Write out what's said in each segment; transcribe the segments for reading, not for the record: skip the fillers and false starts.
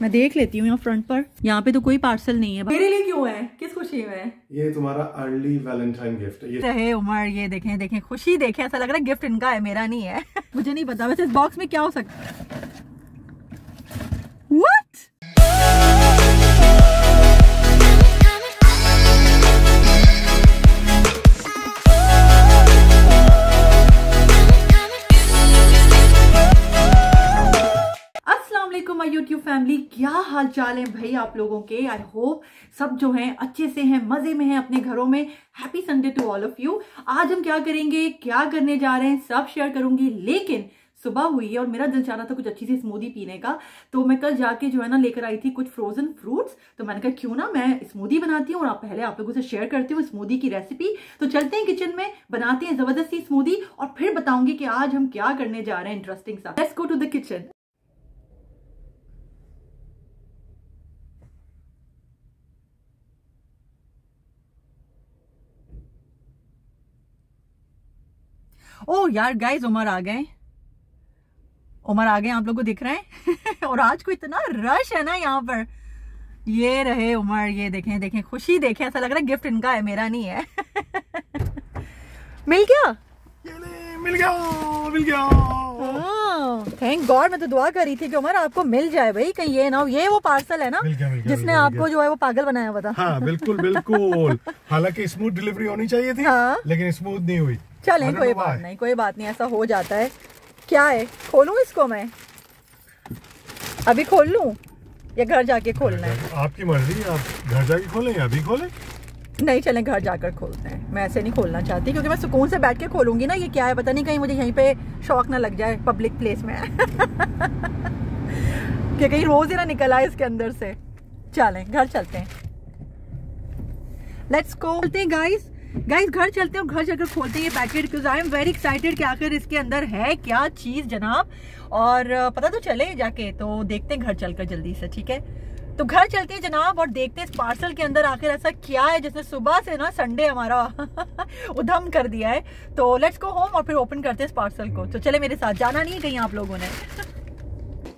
मैं देख लेती हूँ यहाँ फ्रंट पर, यहाँ पे तो कोई पार्सल नहीं है। मेरे लिए क्यों है? किस खुशी में है? ये तुम्हारा अर्ली वैलेंटाइन गिफ्ट है। रहे उमर, ये देखें देखें, खुशी देखें, ऐसा लग रहा है गिफ्ट इनका है, मेरा नहीं है। मुझे नहीं पता वैसे इस बॉक्स में क्या हो सकता है। YouTube फैमिली, क्या हाल चाल है भाई आप लोगों के? आई होप सब जो हैं अच्छे से हैं, मजे में हैं, अपने घरों में। Happy Sunday to all of you. आज हम क्या करेंगे, क्या करने जा रहे हैं, सब शेयर करूंगी। लेकिन सुबह हुई है और मेरा दिल चाह रहा था कुछ अच्छी सी स्मूदी पीने का, तो मैं कल जाके जो है ना लेकर आई थी कुछ फ्रोजन फ्रूट्स। तो मैंने कहा क्यों ना मैं स्मूदी बनाती हूँ और आप पहले आप लोगों से शेयर करती हूँ स्मूदी की रेसिपी। तो चलते हैं किचन में, बनाते हैं जबरदस्ती स्मूदी और फिर बताऊंगी कि आज हम क्या करने जा रहे हैं इंटरेस्टिंग सा। Let's go to the kitchen. Oh यार गाइज, उमर आ गए, आप लोगों को दिख रहे हैं। और आज को इतना रश है ना यहाँ पर। ये रहे उमर, ये देखें देखें, खुशी देखें, ऐसा लग रहा है गिफ्ट इनका है, मेरा नहीं है। मिल गया, मिल गया। Thank God. मैं तो दुआ कर रही थी कि उमर आपको मिल जाए भाई, कहीं ये ना हो ये वो पार्सल है ना जिसने आपको जो है वो पागल बनाया हुआ था। हाँ, बिल्कुल बिल्कुल। हालांकि स्मूथ डिलीवरी होनी चाहिए थी, लेकिन स्मूथ नहीं हुई। चलें, कोई बात नहीं, ऐसा हो जाता है। क्या है, खोलूं इसको मैं अभी, खोल लूं या घर जाके खोलना है? आपकी मर्जी, आप घर जाके खोलें या अभी खोलें। नहीं, चलें घर जाकर खोलते हैं। मैं ऐसे नहीं खोलना चाहती क्योंकि मैं सुकून से बैठ के खोलूंगी ना। ये क्या है, पता नहीं कहीं मुझे यहीं पे शौक ना लग जाए पब्लिक प्लेस में। कि कहीं रोज ही ना निकल आए इसके अंदर से। चलें घर चलते हैं, लेट्स गो। चलते हैं गाइस, घर चलते हैं, घर जाकर खोलते हैं ये पैकेट, क्योंकि आई एम वेरी एक्साइटेड कि आखिर इसके अंदर है क्या चीज जनाब, और पता तो चले जाके। तो देखते हैं घर चलकर जल्दी से, ठीक है? तो घर चलते हैं जनाब और देखते हैं इस पार्सल के अंदर आखिर ऐसा क्या है जिसने सुबह से ना संडे हमारा उधम कर दिया है। तो लेट्स गो होम और फिर ओपन करते हैं इस पार्सल को। तो चले मेरे साथ, जाना नहीं कहीं आप लोगों ने।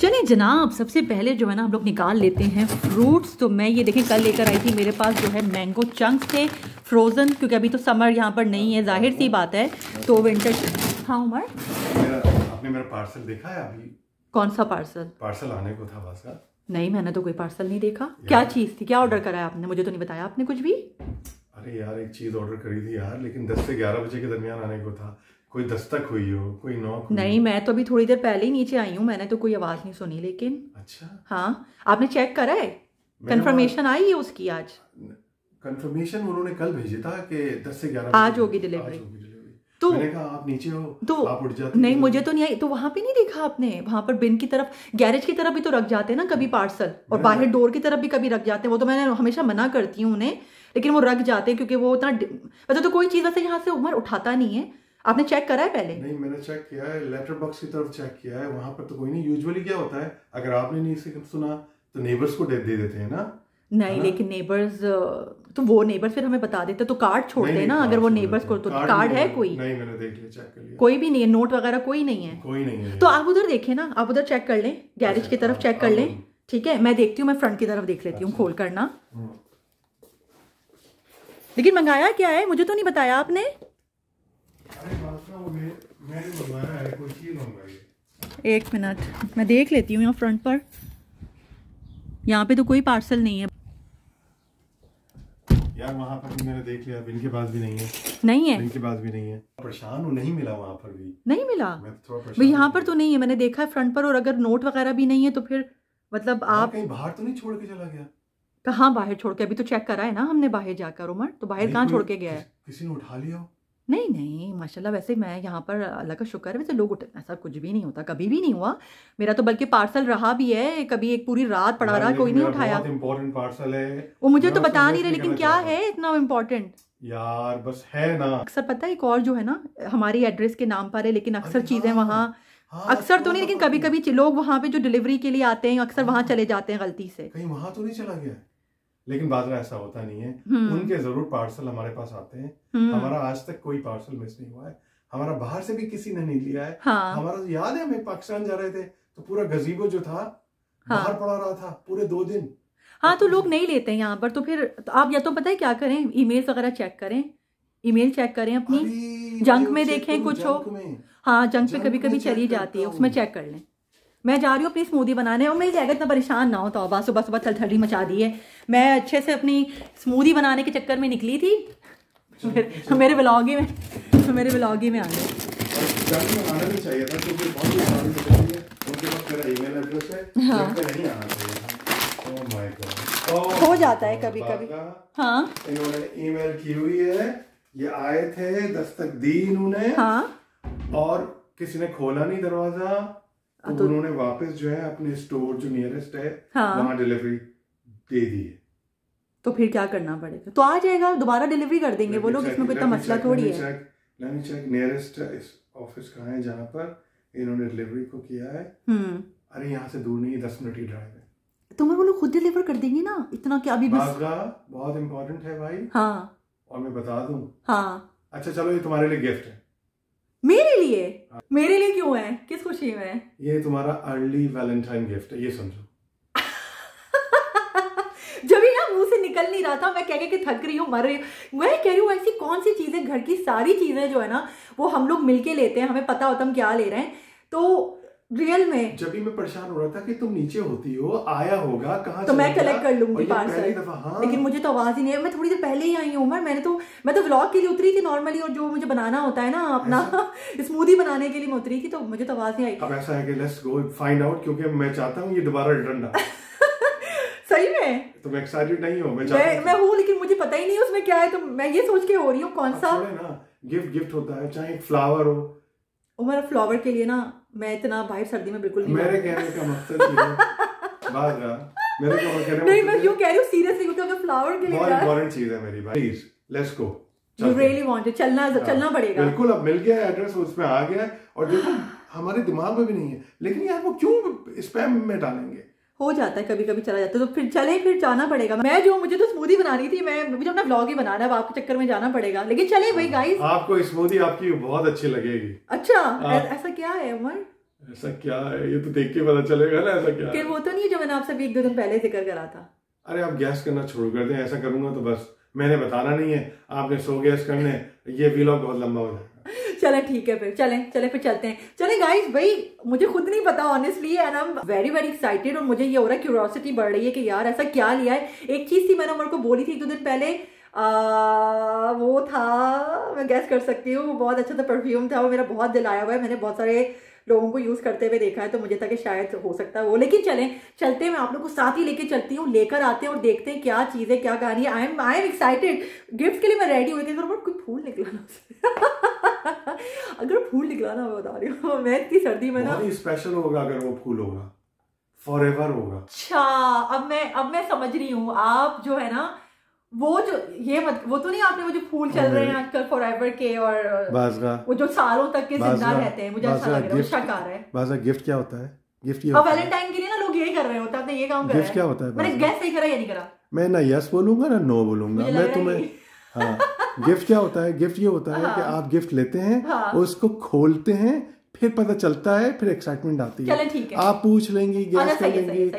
चलिए जनाब, सबसे पहले जो है ना हम लोग निकाल लेते हैं फ्रूट्स। तो मैं ये देखें कल लेकर आई थी, मेरे पास जो है मैंगो चंक्स थे फ्रोज़न, क्योंकि अभी तो समर यहाँ पर नहीं है, जाहिर सी बात है, तो विंटर। हाँ उमर, आपने मेरा पार्सल देखा है अभी? कौन सा पार्सल? पार्सल आने को था बस। नहीं, मैंने तो कोई पार्सल नहीं देखा। क्या चीज़ थी, क्या ऑर्डर करा है आपने? मुझे तो नहीं बताया आपने कुछ भी। अरे यार, एक चीज़ ऑर्डर करी थी यार, लेकिन 10 से 11 बजे के दरमियान आने को था। कोई दस्तक हुई हो, कोई नॉक? नहीं, मैं तो अभी थोड़ी देर पहले ही नीचे आई हूँ, मैंने तो कोई आवाज़ नहीं सुनी। लेकिन अच्छा, हाँ आपने चेक करा है, कंफर्मेशन आई है उसकी? आज कंफर्मेशन उन्होंने कल भेजा था कि 10 से 11 आज होगी डिलीवरी। तो मैंने कहा आप नीचे हो तो आप उठ जाते। नहीं, मुझे तो नहीं आई। तो वहाँ पे नहीं देखा आपने? वहाँ पर बिन की तरफ, गैरेज की तरफ भी तो रख जाते हैं ना कभी पार्सल, और बाहर डोर की तरफ भी कभी रख जाते हैं। वो तो मैंने हमेशा मना करती हूँ उन्हें, लेकिन वो रख जाते हैं क्योंकि वो उतना मतलब तो कोई चीज़ ऐसे यहाँ से उमर उठाता नहीं है। आपने चेक करा है पहले? नहीं, मैंने चेक किया है, लेटर बॉक्स की तरफ चेक किया है, वहाँ पर तो कोई नहीं। यूजुअली क्या होता है, अगर आपने नहीं सुना तो नेबर्स को दे देते हैं ना। नहीं, लेकिन नेबर्स तो वो नेबर्स फिर हमें बता देते तो कार्ड छोड़ते हैं ना। अगर वो नेबर्स को तो कार्ड है कोई? नहीं, मैंने देख लिया, चेक कर लिया, कोई भी नहीं है, नोट वगैरह कोई नहीं है, कोई नहीं है। तो आप उधर देखें ना, आप उधर चेक कर लें, गैरेज की तरफ चेक कर लें, ठीक है? मैं देखती हूँ, मैं फ्रंट की तरफ देख लेती हूँ खोल कर ना। लेकिन मंगाया क्या है मुझे तो नहीं बताया आपने। एक मिनट, मैं देख लेती हूँ यहाँ फ्रंट पर, यहाँ पे तो कोई पार्सल नहीं है यार। वहाँ पर भी मैंने देख लिया, इनके पास भी नहीं है। नहीं है, इनके पास भी नहीं है। परेशान हूँ, नहीं मिला वहाँ पर भी, नहीं मिला। मैं थोड़ा यहाँ पर तो नहीं है, मैंने देखा है फ्रंट पर। और अगर नोट वगैरह भी नहीं है तो फिर मतलब आप कहीं बाहर तो नहीं छोड़ के चला गया? कहाँ बाहर छोड़ के, अभी तो चेक करा है ना हमने बाहर जाकर। उमर तो बाहर कहाँ छोड़ के गया है? किसी ने उठा लिया? नहीं नहीं, माशाल्लाह। वैसे मैं यहाँ पर अल्लाह का शुक्र है, वैसे लोग उठे, ऐसा कुछ भी नहीं होता, कभी भी नहीं हुआ मेरा तो। बल्कि पार्सल रहा भी है कभी, एक पूरी रात पड़ा रहा, कोई नहीं उठाया। इम्पोर्टेंट पार्सल है वो, मुझे तो बता नहीं रहे, लेकिन क्या है इतना इम्पोर्टेंट यार, बस है ना। अक्सर पता है एक और जो है ना हमारी एड्रेस के नाम पर है, लेकिन अक्सर चीजें वहाँ, अक्सर तो नहीं लेकिन कभी कभी लोग वहाँ पे जो डिलीवरी के लिए आते हैं अक्सर वहाँ चले जाते हैं गलती से। कहीं वहाँ तो नहीं चला गया? लेकिन बाद में ऐसा होता नहीं है, उनके जरूर पार्सल हमारे पास आते हैं। हमारा आज तक कोई पार्सल मिस नहीं हुआ है, हमारा बाहर से भी किसी ने नहीं लिया है। हाँ। हमारा याद है, हमें पाकिस्तान जा रहे थे तो पूरा गजीबो जो था बाहर पड़ा रहा था पूरे 2 दिन। हाँ तो लोग नहीं लेते हैं यहाँ पर, तो फिर आप या तो पता है क्या करें, ईमेल वगैरह चेक करें, ईमेल चेक करें अपनी, जंक में देखें कुछ हो। हाँ जंक पे कभी कभी चली जाती है, उसमें चेक कर लें। मैं जा रही हूँ अपनी स्मूदी बनाने और मिल जाएगा, इतना परेशान ना हो। तौबा सुबह सुबह थलथली मचा दी है। मैं अच्छे से अपनी स्मूदी बनाने के चक्कर में निकली थी, मेरे ब्लॉग में आ गए। हो जाता है कभी कभी। हाँ इन्होंने ईमेल की हुई है, ये आए थे, दस्तक दी इन्होंने। हाँ और किसी ने खोला नहीं दरवाजा, तो उन्होंने वापस जो है अपने स्टोर जो नियरेस्ट है वहाँ डिलीवरी दे दी है। तो फिर क्या करना पड़ेगा, तो आ जाएगा, दोबारा डिलीवरी कर देंगे वो लोग, इसमें कोई मसला थोड़ी है। नियरेस्ट ऑफिस कहाँ है जहाँ पर इन्होंने डिलीवरी को किया है? अरे यहाँ से दूर नहीं, 10 मिनट की ड्राइव है। तुम्हें वो लोग खुद डिलीवर कर देंगे ना, इतना क्या अभी बहुत इम्पोर्टेंट है भाई। हाँ और मैं बता दूं। हाँ अच्छा चलो, ये तुम्हारे लिए गिफ्ट है। मेरे लिए? हाँ। मेरे लिए क्यों है, किस खुशी में? ये तुम्हारा अर्ली वैलेंटाइन गिफ्ट है, ये समझो। जब ये ना मुंह से निकल नहीं रहा था, मैं कह के थक रही हूँ, मर रही हूँ। मैं कह रही हूँ ऐसी कौन सी चीजें, घर की सारी चीजें जो है ना वो हम लोग मिलके लेते हैं, हमें पता होता हम क्या ले रहे हैं। तो रियल में जब भी मैं परेशान हो रहा था कि तुम नीचे होती हो, आया होगा कहाँ तो मैं कलेक्ट कर लूंगी पार्सल। हाँ। लेकिन मुझे तो आवाज ही नहीं है, मैं थोड़ी देर पहले ही आई हूँ। मैं तो व्लॉग के लिए उतरी थी नॉर्मली, और जो मुझे बनाना होता है ना अपना स्मूदी बनाने के लिए मैं उतरी थी, तो मुझे तो आवाज नहीं आई। अब ऐसा है कि लेट्स गो फाइंड आउट, क्योंकि मैं चाहता हूँ ये दोबारा रिटर्न ना। सही में तुम एक्साइटेड नहीं हो? मैं हूँ, लेकिन मुझे पता ही नहीं उसमें क्या है, तो मैं ये सोच के हो रही हूँ कौन सा गिफ्ट होता है, चाहे फ्लावर हो। मेरा फ्लावर के लिए ना मैं इतना भाई सर्दी में बिल्कुल नहीं। मेरे कहने का मकसद नहीं, मैं यूं कह रही हूं सीरियसली, क्योंकि अगर फ्लावर के लिए बहुत इंपॉर्टेंट चीज है मेरी भाई। Please let's go, you really want it. चलना पड़ेगा बिल्कुल। अब मिल गया एड्रेस, उसमें आ गया, और देखो हमारे दिमाग में भी नहीं है, लेकिन यार वो क्यों स्पैम में डालेंगे, हो जाता है कभी कभी चला जाता है। तो फिर जाना पड़ेगा। मैं जो मुझे तो स्मूदी बनानी थी, मैं मुझे अपना ब्लॉग ही बनाना है, आपके चक्कर में जाना पड़ेगा। लेकिन चले भाई गाइस, आपको स्मूदी आपकी बहुत अच्छी लगेगी। अच्छा ऐसा क्या है उमर, ऐसा क्या है? ये तो देख के पता चलेगा ना ऐसा क्या है। वो तो नहीं है जो मैंने आपसे 1-2 दिन पहले जिक्र करा था? अरे आप गैस करना छोड़ कर दें, ऐसा करूंगा तो बस मैंने बताना नहीं है, आपने 100 गैस करने, ये व्लॉग बहुत लंबा हो जाएगा। चले ठीक है फिर, चले फिर चलते हैं। चले गाइस भाई, मुझे खुद नहीं पता honestly, and I am very very excited. और मुझे ये हो रहा है, क्यूरियोसिटी बढ़ रही है कि यार ऐसा क्या लिया है। एक चीज थी मैंने उमर को बोली थी 1-2 दिन पहले, वो था, मैं गैस कर सकती हूँ, वो बहुत अच्छा था, परफ्यूम था, वो मेरा बहुत दिल आया हुआ है, मैंने बहुत सारे लोगों को यूज करते हुए देखा है, तो मुझे था कि शायद हो सकता है वो। लेकिन चलते हैं, मैं आप लोग को साथ ही लेके चलती हूँ, लेकर आते हैं और देखते हैं क्या चीज है, क्या कहानी है। आई एम एक्साइटेड, गिफ्ट के लिए मैं रेडी हुई थी। कोई फूल निकलाना अगर फूल निकलाना मैं बता रही हूँ, मैं इतनी सर्दी में ना स्पेशल होगा अगर वो फूल होगा, फॉरएवर होगा। अच्छा अब मैं समझ रही हूँ, आप जो है ना वो जो ये मत, वो तो नहीं आपने वो जो फूल चल रहे हैं आजकल फॉरएवर के, और वो जो सालों तक के जिंदा रहते हैं, मुझे अच्छा लग रहा है, अच्छा कार है। बाजा गिफ्ट क्या होता है? गिफ्ट ये वैलेंटाइन के लिए ना लोग यही कर रहे होते हैं, आपने ये काम करा। गिफ्ट क्या होता है? मैंने गैस सही करा या नहीं करा? मैं ना यस बोलूंगा ना नो बोलूंगा, मैं तुम्हें। हाँ गिफ्ट क्या होता है? गिफ्ट ये होता है कि आप गिफ्ट लेते हैं और उसको खोलते हैं, फिर पता चलता है, फिर एक्साइटमेंट आती है। ठीक है आप पूछ लेंगी, गैस कर लेंगी, तो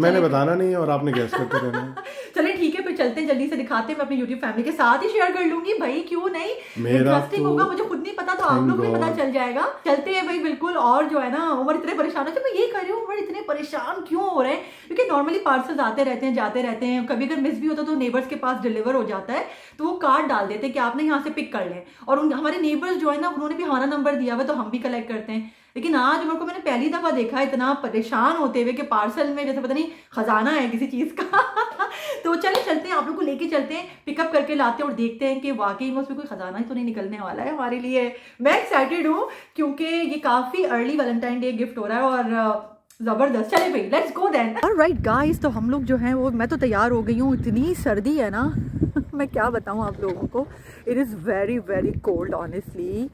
मैंने बताना नहीं है और आपने गैस करते रहना है। चले ठीक है फिर चलते हैं, जल्दी से दिखाते हैं, मैं अपने YouTube फैमिली के साथ ही शेयर कर लूंगी भाई, क्यों नहीं, इंटरेस्टिंग होगा। मुझे खुद नहीं पता तो आप लोग को पता चल जाएगा। चलते हैं भाई बिल्कुल। और जो है ना उमर इतने परेशान होते, मैं ये कह रही हूँ उमर इतने परेशान क्यों हो रहे हैं, क्योंकि नॉर्मली पार्सल आते रहते हैं, जाते रहते हैं, कभी अगर मिस भी होता तो नेबर्स के पास डिलीवर हो जाता है, तो वो कार्ड डाल देते हैं कि आपने यहाँ से पिक कर लें, और हमारे नेबर्स जो है ना उन्होंने भी हमारा नंबर दिया तो हम भी कलेक्ट करते हैं। लेकिन आज उमर को मैंने पहली दफा देखा इतना परेशान होते हुए कि पार्सल में जैसे पता नहीं खजाना है किसी चीज का। तो चले चलते हैं, आप लोग को लेके चलते हैं, पिकअप करके लाते हैं और देखते हैं कि वाकई में उसमें कोई खजाना ही तो नहीं निकलने वाला है हमारे लिए। मैं एक्साइटेड हूँ क्योंकि ये काफी अर्ली वैलेंटाइन डे गिफ्ट हो रहा है और जबरदस्त। चले भाई let's go then. Alright guys, तो हम लोग जो है वो, मैं तो तैयार हो गई हूँ, इतनी सर्दी है ना मैं क्या बताऊँ आप लोगों को। It is very very cold honestly,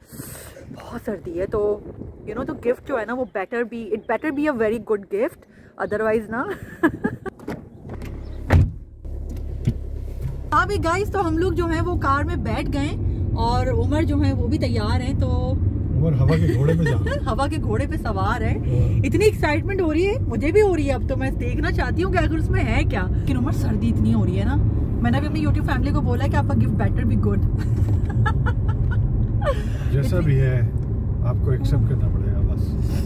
बहुत सर्दी है। तो यू नो, तो गिफ्ट जो है ना वो it better be a very good gift, otherwise ना। हाँ भाई गाइस, तो हम लोग जो है वो कार में बैठ गए और उमर जो है वो भी तैयार हैं, तो उमर हवा के घोड़े पे सवार है। इतनी एक्साइटमेंट हो रही है, मुझे भी हो रही है। अब तो मैं देखना चाहती हूँ कि अगर उसमें है क्या। लेकिन उमर सर्दी इतनी हो रही है ना, मैंने भी अपनी YouTube फैमिली को बोला कि आपका गिफ्ट बेटर बी गुड। जैसा भी है आपको एक्सेप्ट करना पड़ेगा बस।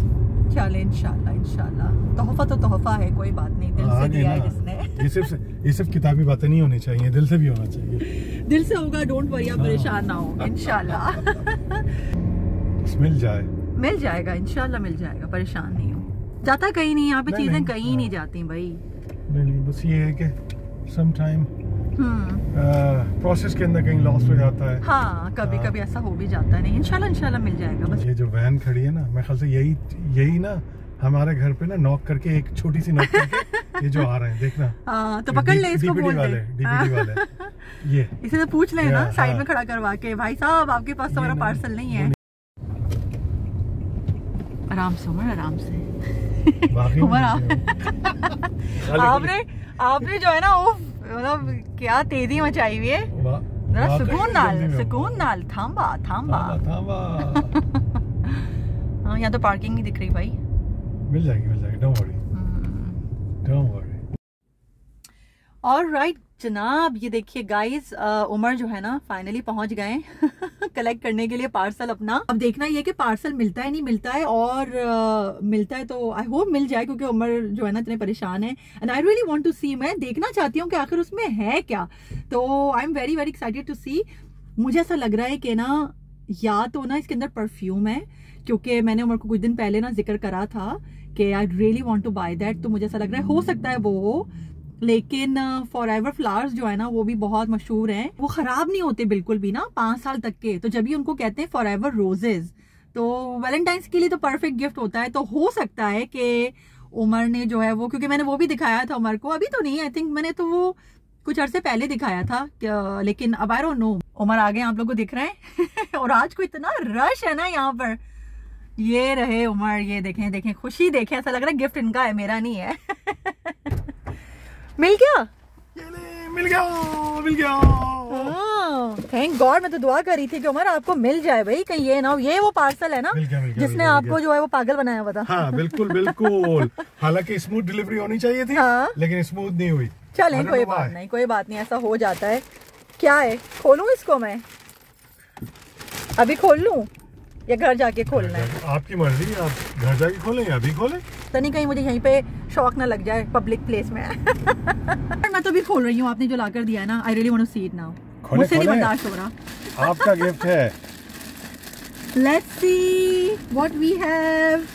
चले इंशाल्लाह तोहफा तो तोहफा है, कोई बात नहीं, दिल से दिया है जिसने। ये सिर्फ किताबी बातें नहीं होनी चाहिए, दिल से भी होना चाहिए। दिल से होगा, डोंट वरी, आप परेशान ना हो। इंशाल्लाह मिल जाएगा इंशाल्लाह मिल जाएगा, परेशान नहीं हो। जाता कहीं नहीं, यहाँ पे चीजें कहीं नहीं जाती भाई। नहीं, बस ये है कि समटाइम प्रोसेस के अंदर कहीं लॉस हो जाता है। हाँ, कभी ऐसा हो भी जाता है। नहीं, इंशाल्लाह मिल जाएगा बस। ये जो वैन खड़ी है ना, मैं ख्याल से यही ना हमारे घर पे ना नॉक करके, एक छोटी सी नॉक करके ये जो आ रहे हैं देखना। हाँ, तो पकड़ ले इसको, बोल दे डीबीडी वाले। ये इसे तो पूछ ले ना, साइड में खड़ा करवा के, भाई साहब आपके पास हमारा पार्सल नहीं है। आराम से आपने जो है ना, वो मतलब क्या तेजी मचाई हुई है। जरा सुकून नाल थांबा। हाँ, यहाँ तो पार्किंग नहीं दिख रही भाई। मिल जाएगी डोंट वरी। ऑलराइट जनाब, ये देखिए गाइस, उमर जो है ना फाइनली पहुंच गए कलेक्ट करने के लिए पार्सल अपना। अब देखना ये कि पार्सल मिलता है नहीं मिलता है, और मिलता है तो आई होप मिल जाए, क्योंकि उमर जो है ना इतने परेशान है। And I really want to see, मैं देखना चाहती हूँ कि आखिर उसमें है क्या। तो I am very very excited to see. मुझे ऐसा लग रहा है कि ना, या तो ना इसके अंदर परफ्यूम है, क्योंकि मैंने उमर को कुछ दिन पहले ना जिक्र करा था कि I really want to buy that. तो मुझे ऐसा लग रहा है हो सकता है वो हो। लेकिन फॉरएवर फ्लावर्स जो है ना, वो भी बहुत मशहूर हैं, वो खराब नहीं होते बिल्कुल भी ना, 5 साल तक के। तो जब भी उनको कहते हैं फॉरएवर रोजेज, तो वैलेंटाइंस के लिए तो परफेक्ट गिफ्ट होता है। तो हो सकता है कि उमर ने जो है वो, क्योंकि मैंने वो भी दिखाया था उमर को, अभी तो नहीं, आई थिंक मैंने तो वो कुछ अरसे पहले दिखाया था, लेकिन अब आई डोंट नो। उमर आगे आप लोग को दिख रहे हैं और आज को इतना रश है ना यहाँ पर। ये रहे उमर, ये देखें खुशी देखें, ऐसा लग रहा है गिफ्ट इनका है, मेरा नहीं है। मिल गया। Thank God. मैं तो दुआ कर रही थी कि उमर आपको मिल जाए भाई, कहीं ये ना हो ये वो पार्सल है ना जिसने आपको जो है वो पागल बनाया हुआ था। हाँ, बिल्कुल। हालांकि स्मूथ डिलीवरी होनी चाहिए थी। हाँ, लेकिन स्मूथ नहीं हुई। चलें, कोई बात नहीं, ऐसा हो जाता है। क्या है, खोलूं इसको? मैं अभी खोल लूं या घर जाके खोलना है? आपकी मर्जी, आप घर जाके खोलें या अभी खोलें। तो नहीं कहीं मुझे यहीं पे शौक ना लग जाए पब्लिक प्लेस में। मैं तो भी खोल रही हूँ, आपने जो लाकर दिया ना, I really want to see it now. मुझसे नहीं बर्दाश्त हो रहा। आपका गिफ्ट है। Let's see what we have.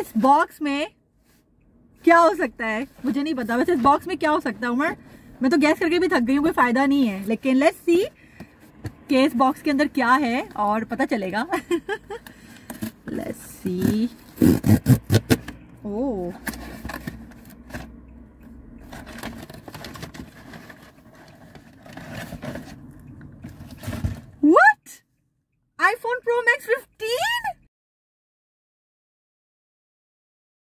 इस बॉक्स में क्या हो सकता है मुझे नहीं पता। वैसे इस बॉक्स में क्या हो सकता है उमर, मैं तो गैस करके भी थक गई हूँ, कोई फायदा नहीं है। लेकिन लेट्स सी कि इस बॉक्स के अंदर क्या है, और पता चलेगा। Let's see. Oh, what? iPhone Pro Max 15।